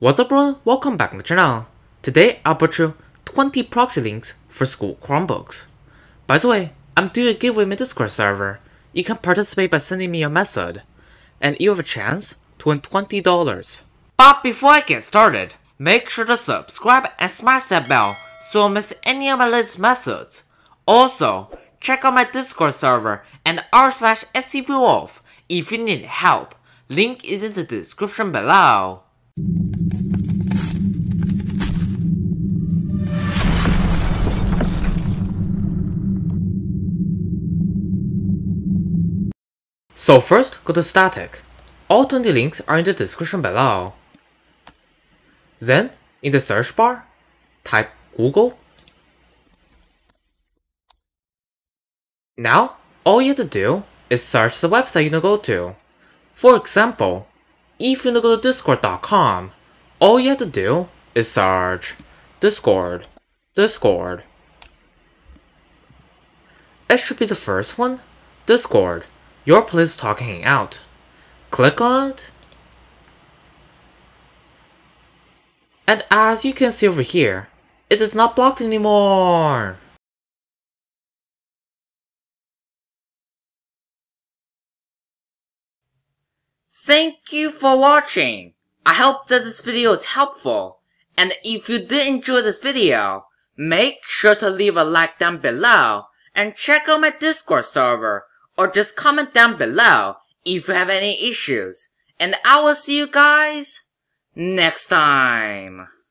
What's up everyone, welcome back to my channel. Today I'll put you 20 proxy links for school Chromebooks. By the way, I'm doing a giveaway in my Discord server. You can participate by sending me a message, and you have a chance to win $20. But before I get started, make sure to subscribe and smash that bell so you don't miss any of my latest methods. Also, check out my Discord server and r/SCPWolf if you need help. Link is in the description below. So first, go to static. All 20 links are in the description below. Then, in the search bar, type Google. Now, all you have to do is search the website you want to go to. For example, if you want to go to discord.com, all you have to do is search Discord. It should be the first one, Discord. Your place to talk and hang out. Click on it. And as you can see over here, it is not blocked anymore. Thank you for watching. I hope that this video is helpful. And if you did enjoy this video, make sure to leave a like down below and check out my Discord server. Or just comment down below if you have any issues. And I will see you guys next time.